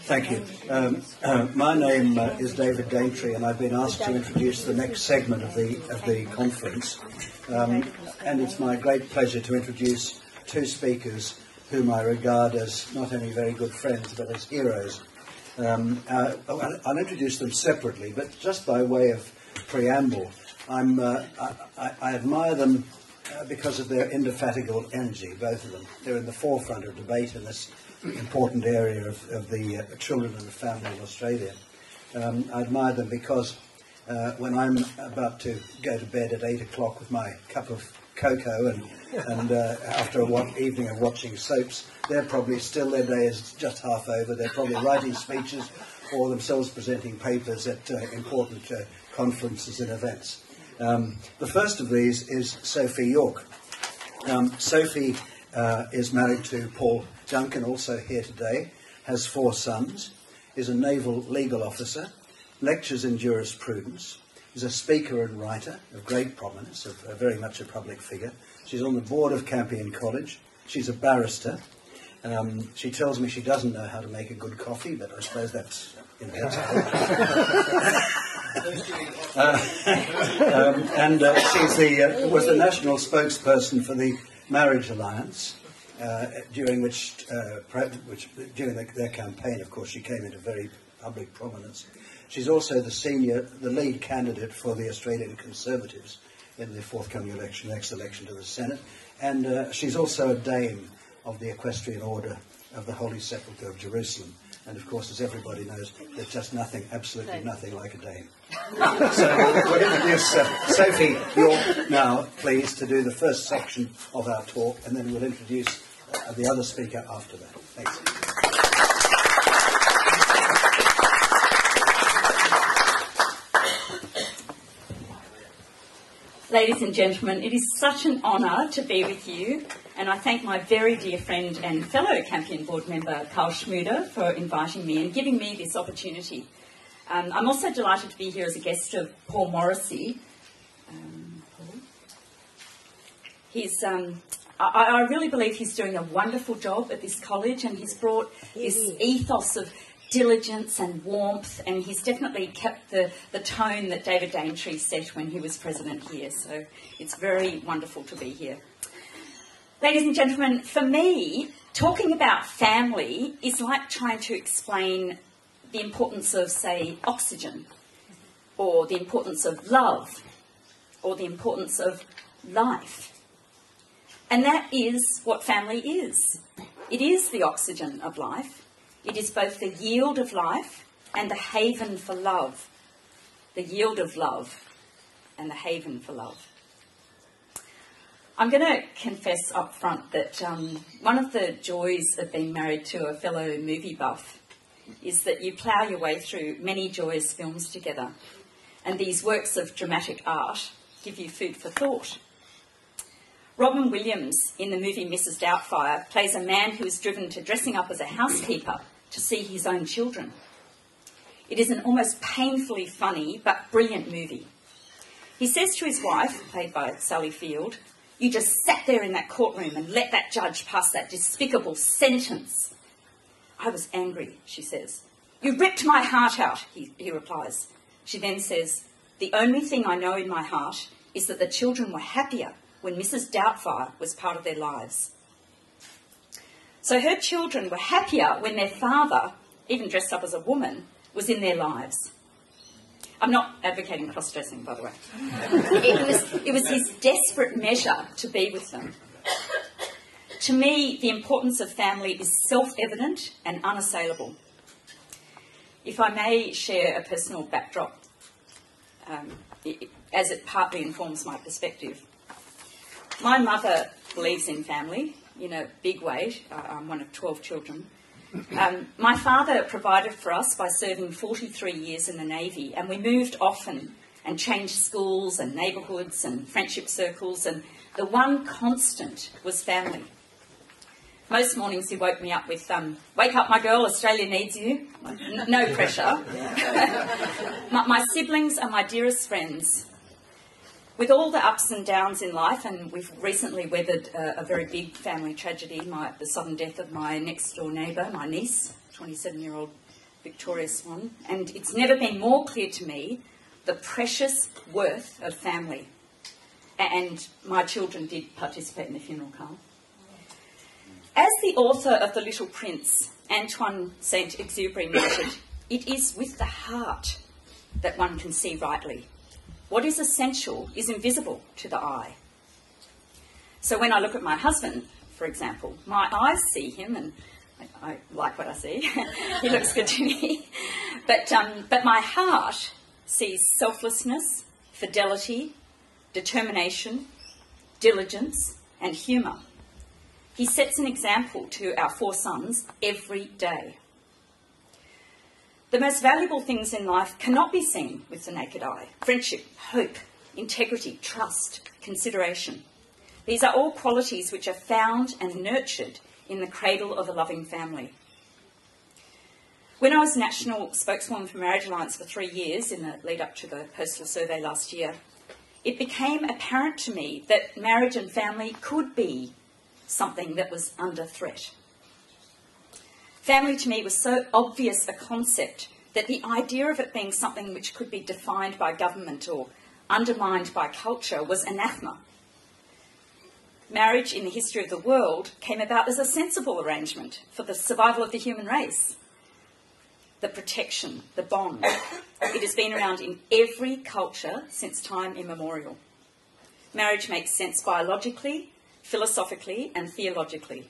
Thank you. My name is David Daintree, and I've been asked to introduce the next segment of the conference. And it's my great pleasure to introduce two speakers whom I regard as not only very good friends, but as heroes. I'll introduce them separately, but just by way of preamble, I admire them because of their indefatigable energy, both of them. They're in the forefront of debate in this important area of the children and the family in Australia. I admire them because when I'm about to go to bed at 8 o'clock with my cup of cocoa and after an evening of watching soaps, they're probably still, their day is just half over, they're probably writing speeches or themselves presenting papers at important conferences and events. The first of these is Sophie York. Sophie is married to Paul Duncan, also here today, has 4 sons, is a naval legal officer, lectures in jurisprudence, is a speaker and writer of great prominence, very much a public figure. She's on the board of Campion College. She's a barrister. She tells me she doesn't know how to make a good coffee, but I suppose that's, you know, that's and she's was the national spokesperson for the Marriage Alliance, during their campaign, of course, she came into very public prominence. She's also the lead candidate for the Australian Conservatives in the forthcoming election, next election to the Senate, and she's also a dame of the Equestrian Order of the Holy Sepulchre of Jerusalem. And of course, as everybody knows, there's just nothing, absolutely nothing like a dame. So we'll introduce Sophie York now, please, to do the first section of our talk, and then we'll introduce the other speaker after that. Thanks. Ladies and gentlemen, it is such an honour to be with you, and I thank my very dear friend and fellow Campion board member Karl Schmude for inviting me and giving me this opportunity. I'm also delighted to be here as a guest of Paul Morrissey. I really believe he's doing a wonderful job at this college, and he's brought this ethos of diligence and warmth, and he's definitely kept the tone that David Daintree set when he was president here, so it's very wonderful to be here. Ladies and gentlemen, for me, talking about family is like trying to explain the importance of, say, oxygen, or the importance of love, or the importance of life. And that is what family is. It is the oxygen of life. It is both the yield of life and the haven for love. The yield of love and the haven for love. I'm going to confess up front that one of the joys of being married to a fellow movie buff is that you plough your way through many joyous films together, and these works of dramatic art give you food for thought. Robin Williams, in the movie Mrs Doubtfire, plays a man who is driven to dressing up as a housekeeper to see his own children. It is an almost painfully funny but brilliant movie. He says to his wife, played by Sally Field, "You just sat there in that courtroom and let that judge pass that despicable sentence." "I was angry," she says. "You ripped my heart out," he replies. She then says, "The only thing I know in my heart is that the children were happier when Mrs Doubtfire was part of their lives." So her children were happier when their father, even dressed up as a woman, was in their lives. I'm not advocating cross-dressing, by the way. It was his desperate measure to be with them. To me, the importance of family is self-evident and unassailable. If I may share a personal backdrop, as it partly informs my perspective. My mother believes in family in a big way. I'm one of 12 children. My father provided for us by serving 43 years in the Navy, and we moved often and changed schools and neighbourhoods and friendship circles, and the one constant was family. Most mornings he woke me up with, "Wake up, my girl, Australia needs you." No pressure. My siblings are my dearest friends. With all the ups and downs in life, and we've recently weathered a very big family tragedy, the sudden death of my next-door neighbour, my niece, 27-year-old Victoria Swan, and it's never been more clear to me the precious worth of family. And my children did participate in the funeral, Karl. As the author of The Little Prince, Antoine Saint-Exupéry noted, it is with the heart that one can see rightly. What is essential is invisible to the eye. So when I look at my husband, for example, my eyes see him, and I like what I see. He looks good to me. But my heart sees selflessness, fidelity, determination, diligence, and humour. He sets an example to our four sons every day. The most valuable things in life cannot be seen with the naked eye. Friendship, hope, integrity, trust, consideration. These are all qualities which are found and nurtured in the cradle of a loving family. When I was national spokeswoman for Marriage Alliance for 3 years in the lead up to the Postal Survey last year, it became apparent to me that marriage and family could be something that was under threat. Family to me was so obvious a concept that the idea of it being something which could be defined by government or undermined by culture was anathema. Marriage in the history of the world came about as a sensible arrangement for the survival of the human race. The protection, the bond, it has been around in every culture since time immemorial. Marriage makes sense biologically, philosophically and theologically.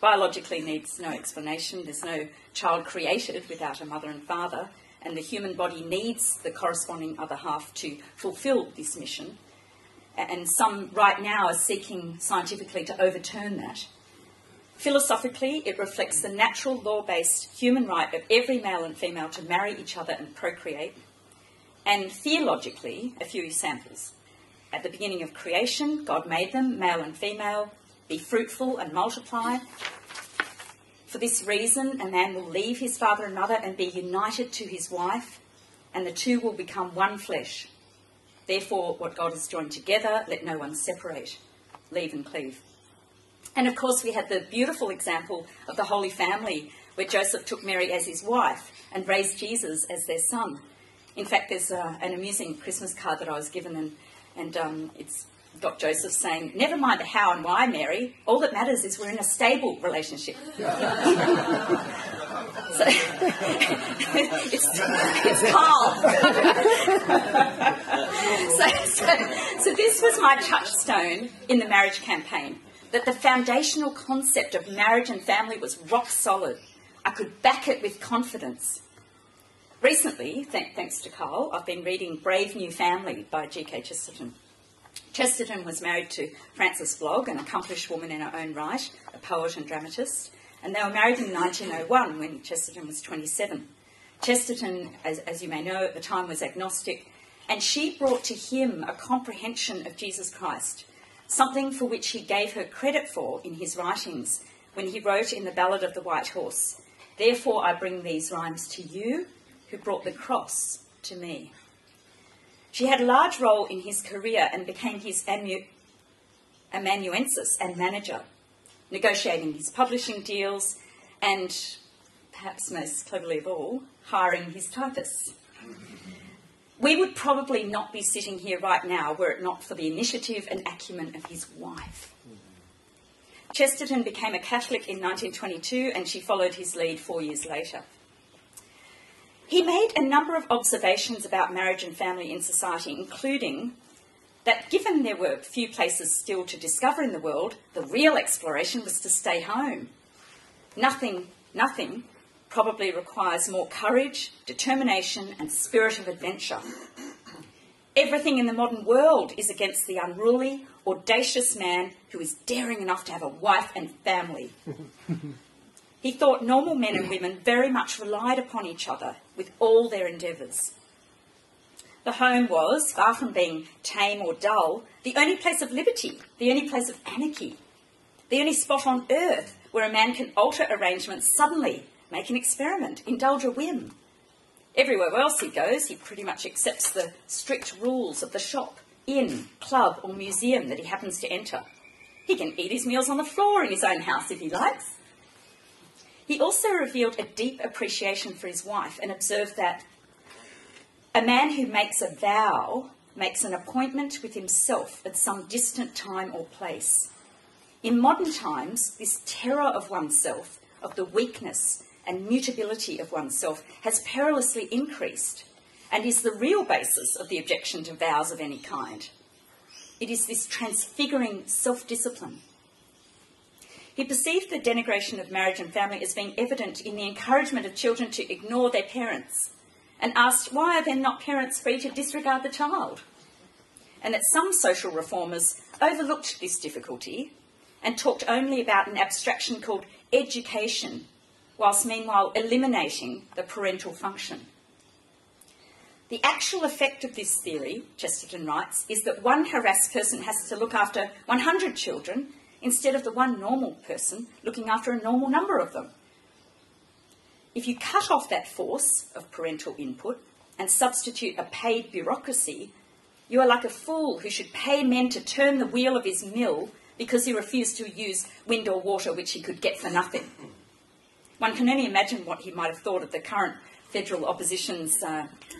Biologically needs no explanation. There's no child created without a mother and father, and the human body needs the corresponding other half to fulfil this mission. And some right now are seeking scientifically to overturn that. Philosophically, it reflects the natural law-based human right of every male and female to marry each other and procreate. And theologically, a few examples. At the beginning of creation, God made them, male and female. Be fruitful and multiply. For this reason, a man will leave his father and mother and be united to his wife, and the two will become one flesh. Therefore, what God has joined together, let no one separate. Leave and cleave. And of course, we had the beautiful example of the Holy Family, where Joseph took Mary as his wife and raised Jesus as their son. In fact, there's an amusing Christmas card that I was given, and it's got Joseph saying, "Never mind the how and why, Mary. All that matters is we're in a stable relationship." So, it's Karl. So this was my touchstone in the marriage campaign, that the foundational concept of marriage and family was rock solid. I could back it with confidence. Recently, thanks to Karl, I've been reading Brave New Family by G.K. Chesterton. Chesterton was married to Frances Vlogg, an accomplished woman in her own right, a poet and dramatist, and they were married in 1901 when Chesterton was 27. Chesterton, as you may know, at the time was agnostic, and she brought to him a comprehension of Jesus Christ, something for which he gave her credit for in his writings when he wrote in the Ballad of the White Horse, "Therefore I bring these rhymes to you who brought the cross to me." She had a large role in his career and became his amanuensis and manager, negotiating his publishing deals and, perhaps most cleverly of all, hiring his typists. We would probably not be sitting here right now were it not for the initiative and acumen of his wife. Chesterton became a Catholic in 1922 and she followed his lead 4 years later. He made a number of observations about marriage and family in society, including that given there were few places still to discover in the world, the real exploration was to stay home. Nothing probably requires more courage, determination, and spirit of adventure. Everything in the modern world is against the unruly, audacious man who is daring enough to have a wife and family. He thought normal men and women very much relied upon each other with all their endeavours. The home was, far from being tame or dull, the only place of liberty, the only place of anarchy, the only spot on earth where a man can alter arrangements suddenly, make an experiment, indulge a whim. Everywhere else he goes, he pretty much accepts the strict rules of the shop, inn, club or museum that he happens to enter. He can eat his meals on the floor in his own house if he likes. He also revealed a deep appreciation for his wife and observed that a man who makes a vow makes an appointment with himself at some distant time or place. In modern times, this terror of oneself, of the weakness and mutability of oneself, has perilously increased and is the real basis of the objection to vows of any kind. It is this transfiguring self-discipline. He perceived the denigration of marriage and family as being evident in the encouragement of children to ignore their parents, and asked why are then not parents free to disregard the child? And that some social reformers overlooked this difficulty and talked only about an abstraction called education, whilst meanwhile eliminating the parental function. The actual effect of this theory, Chesterton writes, is that one harassed person has to look after 100 children instead of the one normal person looking after a normal number of them. If you cut off that force of parental input and substitute a paid bureaucracy, you are like a fool who should pay men to turn the wheel of his mill because he refused to use wind or water, which he could get for nothing. One can only imagine what he might have thought of the current federal opposition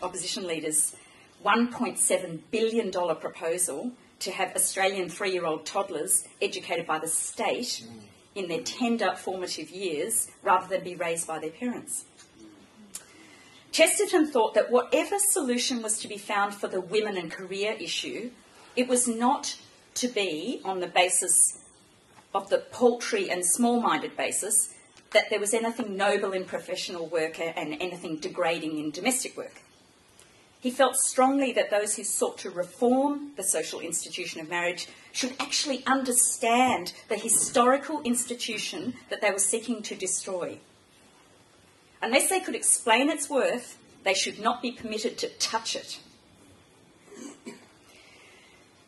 leaders' $1.7 billion proposal to have Australian 3-year-old toddlers educated by the state in their tender formative years rather than be raised by their parents. Chesterton thought that whatever solution was to be found for the women and career issue, it was not to be on the basis of the paltry and small-minded basis that there was anything noble in professional work and anything degrading in domestic work. He felt strongly that those who sought to reform the social institution of marriage should actually understand the historical institution that they were seeking to destroy. Unless they could explain its worth, they should not be permitted to touch it.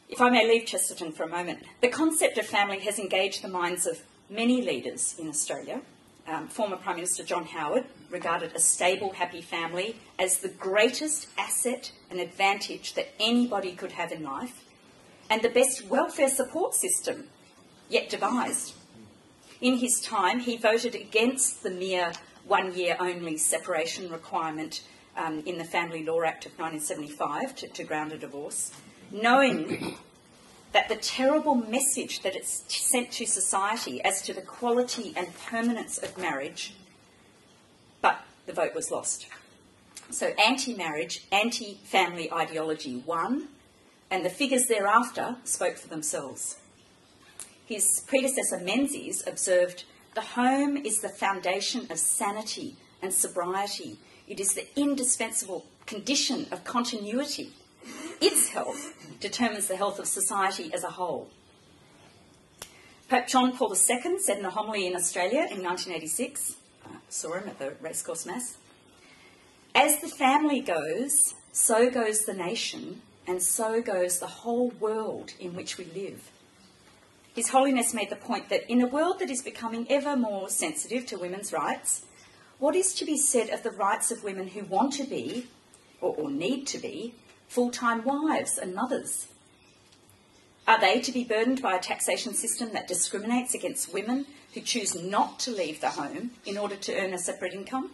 If I may leave Chesterton for a moment, the concept of family has engaged the minds of many leaders in Australia. Former Prime Minister John Howard regarded a stable, happy family as the greatest asset and advantage that anybody could have in life, and the best welfare support system yet devised. In his time, he voted against the mere one-year-only separation requirement in the Family Law Act of 1975 to ground a divorce, knowing that the terrible message that it's sent to society as to the quality and permanence of marriage, but the vote was lost. So anti-marriage, anti-family ideology won, and the figures thereafter spoke for themselves. His predecessor Menzies observed, "The home is the foundation of sanity and sobriety. It is the indispensable condition of continuity. Its health determines the health of society as a whole." Pope John Paul II said in a homily in Australia in 1986, I saw him at the racecourse mass, "As the family goes, so goes the nation, and so goes the whole world in which we live." His Holiness made the point that in a world that is becoming ever more sensitive to women's rights, what is to be said of the rights of women who want to be, or need to be, full-time wives and mothers? Are they to be burdened by a taxation system that discriminates against women who choose not to leave the home in order to earn a separate income?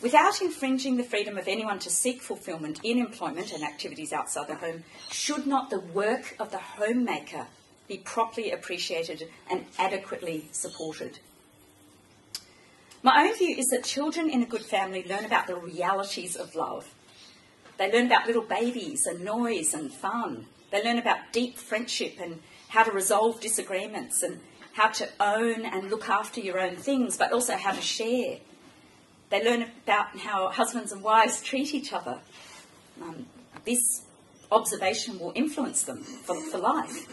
Without infringing the freedom of anyone to seek fulfilment in employment and activities outside the home, should not the work of the homemaker be properly appreciated and adequately supported? My own view is that children in a good family learn about the realities of love. They learn about little babies and noise and fun. They learn about deep friendship and how to resolve disagreements and how to own and look after your own things, but also how to share. They learn about how husbands and wives treat each other. This observation will influence them for life.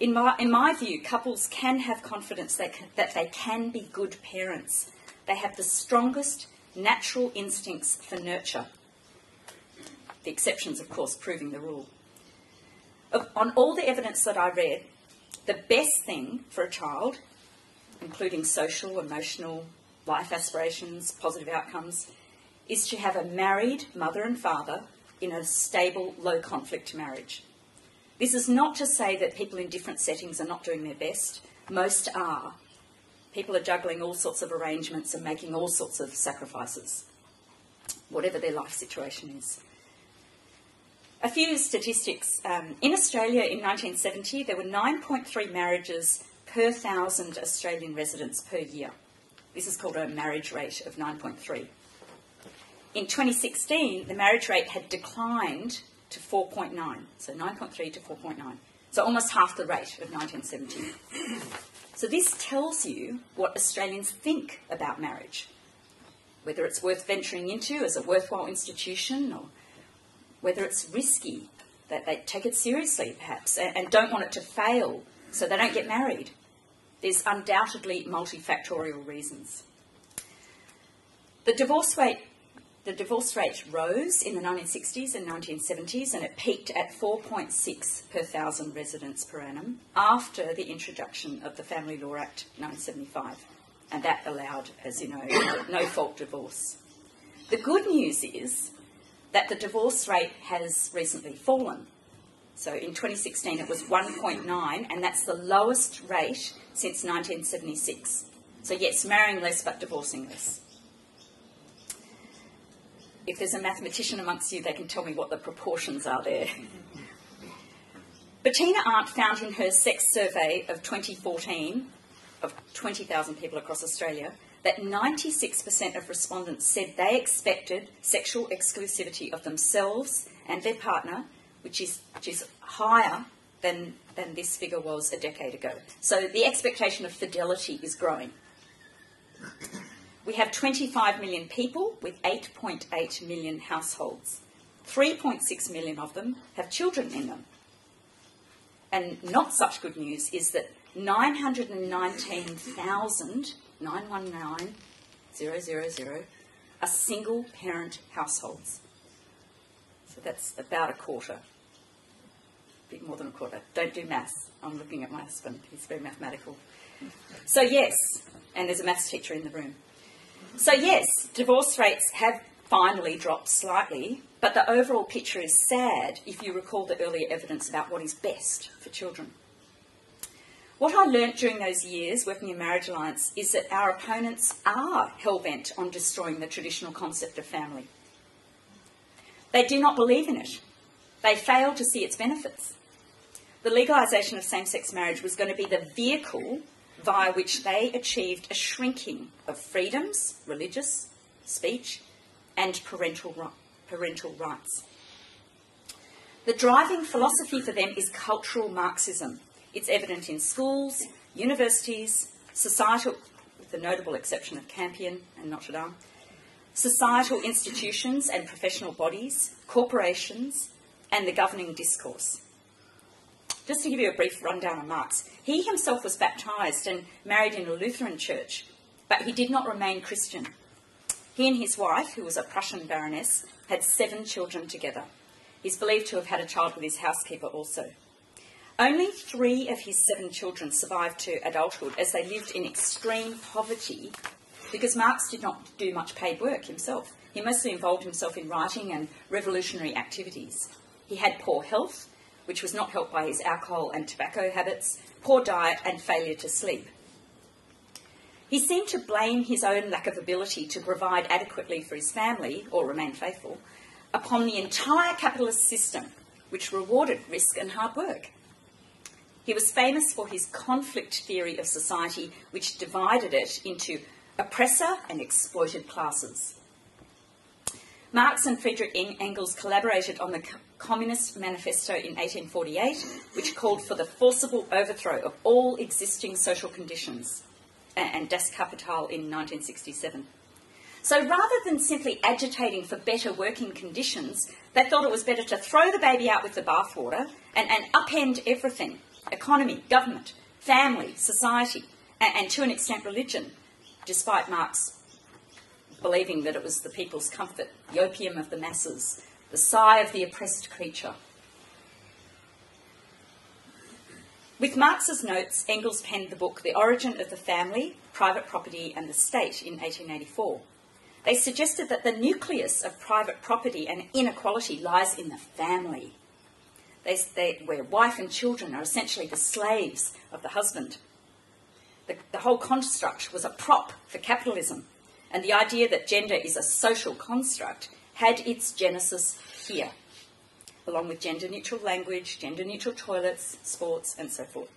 In my view, couples can have confidence that they can be good parents. They have the strongest natural instincts for nurture. The exceptions, of course, proving the rule. On all the evidence that I read, the best thing for a child, including social, emotional, life aspirations, positive outcomes, is to have a married mother and father in a stable, low-conflict marriage. This is not to say that people in different settings are not doing their best. Most are. People are juggling all sorts of arrangements and making all sorts of sacrifices, whatever their life situation is. A few statistics. In Australia in 1970, there were 9.3 marriages per 1,000 Australian residents per year. This is called a marriage rate of 9.3. In 2016, the marriage rate had declined to 4.9, so 9.3 to 4.9, so almost half the rate of 1970. So this tells you what Australians think about marriage, whether it's worth venturing into as a worthwhile institution, or whether it's risky, that they take it seriously perhaps and don't want it to fail so they don't get married. There's undoubtedly multifactorial reasons. The divorce rate rose in the 1960s and 1970s, and it peaked at 4.6 per 1,000 residents per annum after the introduction of the Family Law Act 1975, and that allowed, as you know, no-fault divorce. The good news is that the divorce rate has recently fallen. So in 2016 it was 1.9, and that's the lowest rate since 1976. So yes, marrying less but divorcing less. If there's a mathematician amongst you, they can tell me what the proportions are there. Bettina Arndt found in her sex survey of 2014 of 20,000 people across Australia that 96% of respondents said they expected sexual exclusivity of themselves and their partner, which is higher than this figure was a decade ago. So the expectation of fidelity is growing. We have 25 million people with 8.8 million households. 3.6 million of them have children in them. And not such good news is that 919,000 are single-parent households. So that's about a quarter, a bit more than a quarter. Don't do maths. I'm looking at my husband. He's very mathematical. So yes, and there's a maths teacher in the room. So yes, divorce rates have finally dropped slightly, but the overall picture is sad if you recall the earlier evidence about what is best for children. What I learnt during those years working in Marriage Alliance is that our opponents are hell-bent on destroying the traditional concept of family. They do not believe in it. They fail to see its benefits. The legalisation of same-sex marriage was going to be the vehicle via which they achieved a shrinking of freedoms, religious, speech, and parental rights. The driving philosophy for them is cultural Marxism. It's evident in schools, universities, societal, with the notable exception of Campion and Notre Dame, societal institutions and professional bodies, corporations, and the governing discourse. Just to give you a brief rundown on Marx, he himself was baptised and married in a Lutheran church, but he did not remain Christian. He and his wife, who was a Prussian baroness, had 7 children together. He's believed to have had a child with his housekeeper also. Only 3 of his 7 children survived to adulthood as they lived in extreme poverty because Marx did not do much paid work himself. He mostly involved himself in writing and revolutionary activities. He had poor health, which was not helped by his alcohol and tobacco habits, poor diet and failure to sleep. He seemed to blame his own lack of ability to provide adequately for his family, or remain faithful, upon the entire capitalist system, which rewarded risk and hard work. He was famous for his conflict theory of society, which divided it into oppressor and exploited classes. Marx and Friedrich Engels collaborated on the Communist Manifesto in 1848, which called for the forcible overthrow of all existing social conditions, and Das Kapital in 1967. So rather than simply agitating for better working conditions, they thought it was better to throw the baby out with the bathwater and upend everything. Economy, government, family, society, and to an extent religion, despite Marx believing that it was the people's comfort, the opium of the masses, the sigh of the oppressed creature. With Marx's notes, Engels penned the book The Origin of the Family, Private Property and the State in 1884. They suggested that the nucleus of private property and inequality lies in the family, where wife and children are essentially the slaves of the husband. The whole construct was a prop for capitalism, and the idea that gender is a social construct had its genesis here, along with gender-neutral language, gender-neutral toilets, sports, and so forth.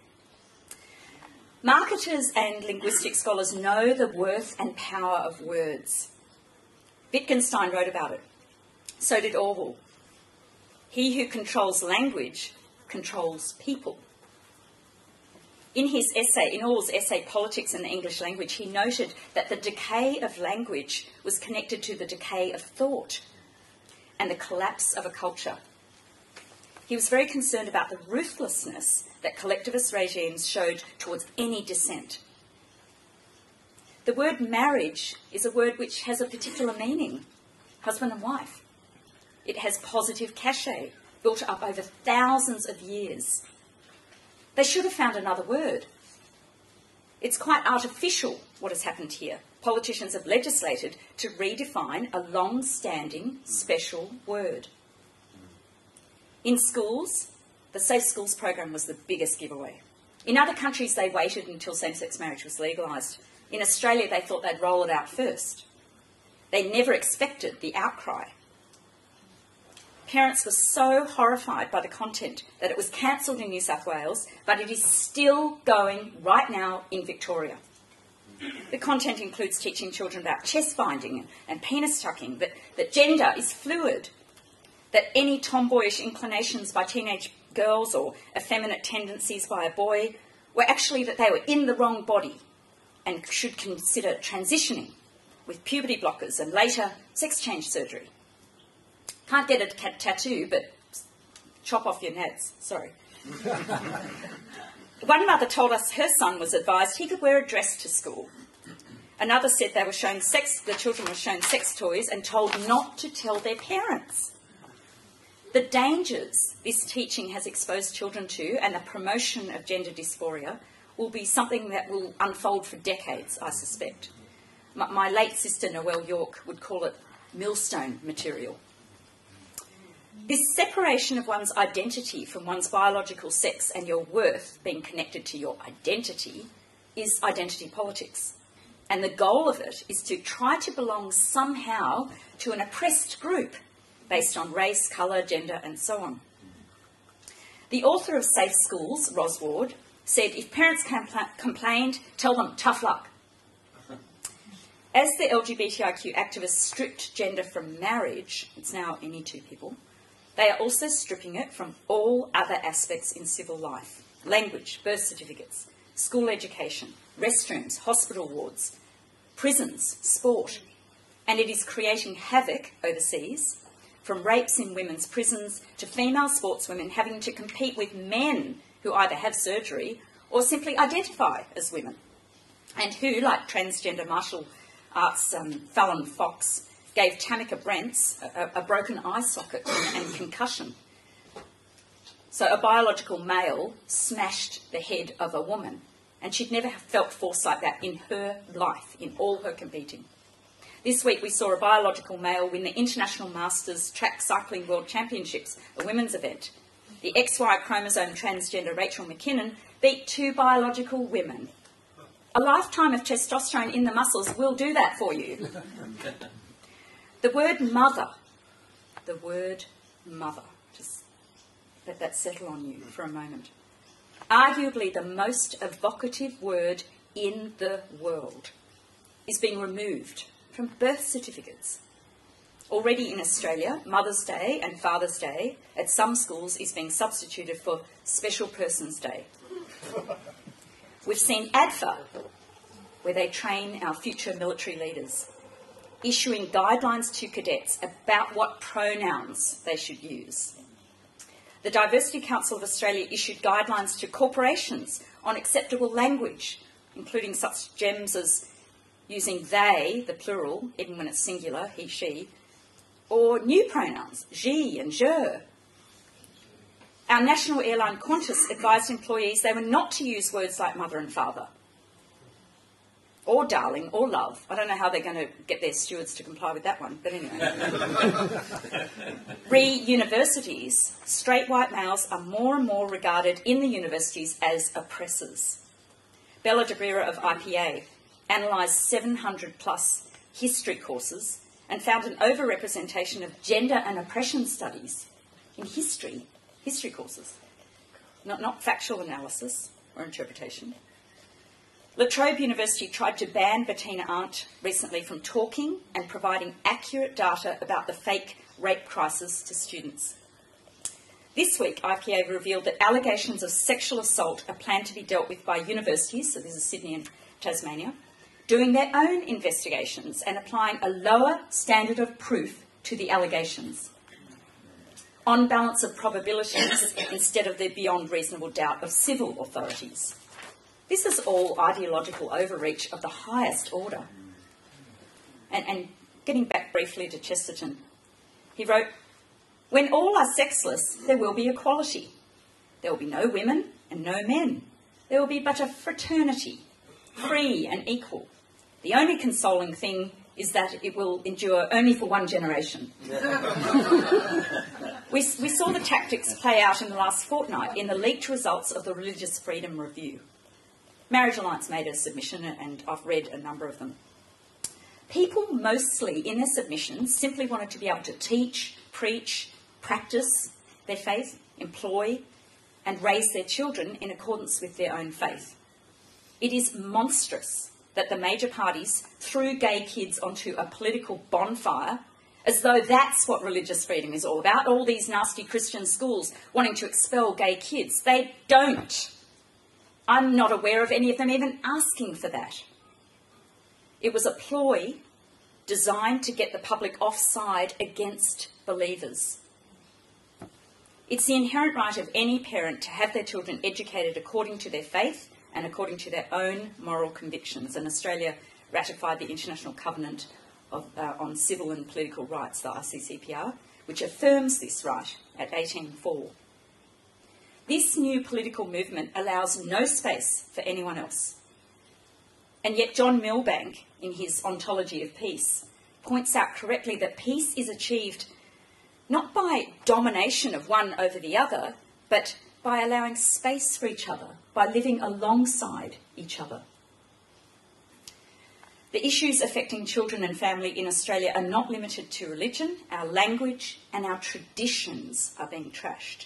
Marketers and linguistic scholars know the worth and power of words. Wittgenstein wrote about it. So did Orwell. He who controls language controls people. In Orwell's essay, Politics and the English Language, he noted that the decay of language was connected to the decay of thought and the collapse of a culture. He was very concerned about the ruthlessness that collectivist regimes showed towards any dissent. The word marriage is a word which has a particular meaning, husband and wife. It has positive cachet built up over thousands of years. They should have found another word. It's quite artificial what has happened here. Politicians have legislated to redefine a long-standing special word. In schools, the Safe Schools program was the biggest giveaway. In other countries, they waited until same-sex marriage was legalised. In Australia, they thought they'd roll it out first. They never expected the outcry. Parents were so horrified by the content that it was cancelled in New South Wales, but it is still going right now in Victoria. The content includes teaching children about chest binding and penis tucking, that gender is fluid, that any tomboyish inclinations by teenage girls or effeminate tendencies by a boy were actually that they were in the wrong body and should consider transitioning with puberty blockers and later sex change surgery. Can't get a tattoo, but chop off your nads. Sorry. One mother told us her son was advised he could wear a dress to school. Another said they were shown the children were shown sex toys and told not to tell their parents. The dangers this teaching has exposed children to and the promotion of gender dysphoria will be something that will unfold for decades, I suspect. My late sister, Noelle York, would call it millstone material. This separation of one's identity from one's biological sex and your worth being connected to your identity is identity politics. And the goal of it is to try to belong somehow to an oppressed group based on race, colour, gender, and so on. The author of Safe Schools, Ros Ward, said if parents complained, tell them tough luck. As the LGBTIQ activists stripped gender from marriage, it's now any two people, they are also stripping it from all other aspects in civil life. Language, birth certificates, school education, restrooms, hospital wards, prisons, sport. And it is creating havoc overseas, from rapes in women's prisons to female sportswomen having to compete with men who either have surgery or simply identify as women, and who, like transgender martial arts Fallon Fox, gave Tamika Brentz a broken eye socket and concussion. So a biological male smashed the head of a woman, and she'd never felt force like that in her life, in all her competing. This week we saw a biological male win the International Masters Track Cycling World Championships, a women's event. The XY chromosome transgender Rachel McKinnon beat two biological women. A lifetime of testosterone in the muscles will do that for you. The word mother, just let that settle on you for a moment. Arguably the most evocative word in the world is being removed from birth certificates. Already in Australia, Mother's Day and Father's Day at some schools is being substituted for Special Person's Day. We've seen ADFA, where they train our future military leaders, issuing guidelines to cadets about what pronouns they should use. The Diversity Council of Australia issued guidelines to corporations on acceptable language, including such gems as using they, the plural, even when it's singular, he, she, or new pronouns, she and je. Our national airline Qantas advised employees they were not to use words like mother and father, or darling, or love. I don't know how they're going to get their stewards to comply with that one, but anyway. Re-universities. Straight white males are more and more regarded in the universities as oppressors. Bella Debrera of IPA analysed 700-plus history courses and found an overrepresentation of gender and oppression studies in history courses, not factual analysis or interpretation. La Trobe University tried to ban Bettina Arndt recently from talking and providing accurate data about the fake rape crisis to students. This week, IPA revealed that allegations of sexual assault are planned to be dealt with by universities, so this is Sydney and Tasmania, doing their own investigations and applying a lower standard of proof to the allegations, on balance of probabilities instead of the beyond reasonable doubt of civil authorities. This is all ideological overreach of the highest order. And getting back briefly to Chesterton, he wrote, "When all are sexless, there will be equality. There will be no women and no men. There will be but a fraternity, free and equal. The only consoling thing is that it will endure only for one generation." We saw the tactics play out in the last fortnight in the leaked results of the Religious Freedom Review. Marriage Alliance made a submission, and I've read a number of them. People mostly, in their submissions, simply wanted to be able to teach, preach, practice their faith, employ, and raise their children in accordance with their own faith. It is monstrous that the major parties threw gay kids onto a political bonfire as though that's what religious freedom is all about, all these nasty Christian schools wanting to expel gay kids. They don't. I'm not aware of any of them even asking for that. It was a ploy designed to get the public offside against believers. It's the inherent right of any parent to have their children educated according to their faith and according to their own moral convictions. And Australia ratified the International Covenant on Civil and Political Rights, the ICCPR, which affirms this right at 18.4. This new political movement allows no space for anyone else. And yet John Milbank, in his Ontology of Peace, points out correctly that peace is achieved not by domination of one over the other, but by allowing space for each other, by living alongside each other. The issues affecting children and family in Australia are not limited to religion. Our language and our traditions are being trashed.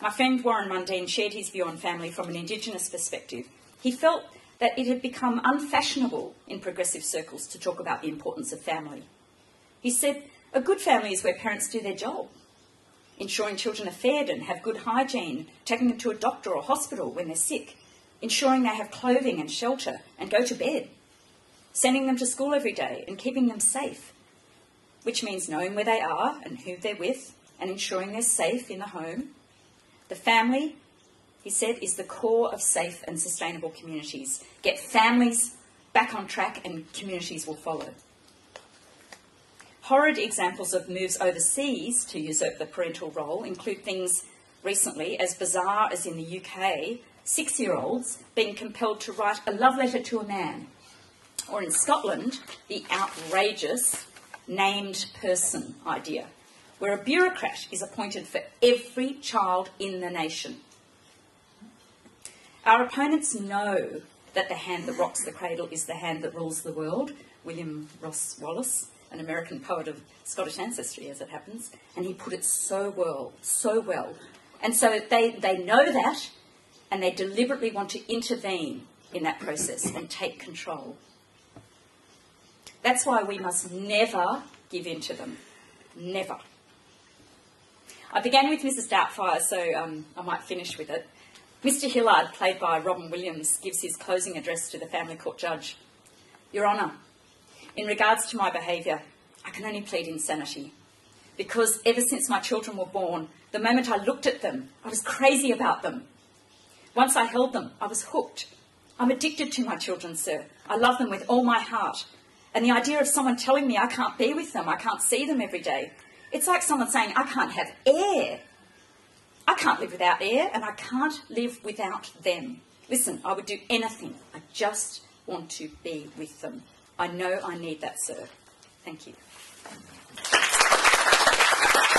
My friend Warren Mundine shared his view on family from an Indigenous perspective. He felt that it had become unfashionable in progressive circles to talk about the importance of family. He said, "A good family is where parents do their job, ensuring children are fed and have good hygiene, taking them to a doctor or hospital when they're sick, ensuring they have clothing and shelter and go to bed, sending them to school every day and keeping them safe, which means knowing where they are and who they're with and ensuring they're safe in the home. The family," he said, "is the core of safe and sustainable communities. Get families back on track and communities will follow." Horrid examples of moves overseas to usurp the parental role include things recently as bizarre as in the UK, six-year-olds being compelled to write a love letter to a man, or in Scotland, the outrageous named person idea, where a bureaucrat is appointed for every child in the nation. Our opponents know that the hand that rocks the cradle is the hand that rules the world. William Ross Wallace, an American poet of Scottish ancestry, as it happens, and he put it so well. And so they know that, and they deliberately want to intervene in that process and take control. That's why we must never give in to them. Never. I began with Mrs. Doubtfire, so I might finish with it. Mr. Hillard, played by Robin Williams, gives his closing address to the family court judge. "Your Honour, in regards to my behaviour, I can only plead insanity, because ever since my children were born, the moment I looked at them, I was crazy about them. Once I held them, I was hooked. I'm addicted to my children, sir. I love them with all my heart. And the idea of someone telling me I can't be with them, I can't see them every day, it's like someone saying, I can't have air. I can't live without air, and I can't live without them. Listen, I would do anything. I just want to be with them. I know I need that, sir. Thank you.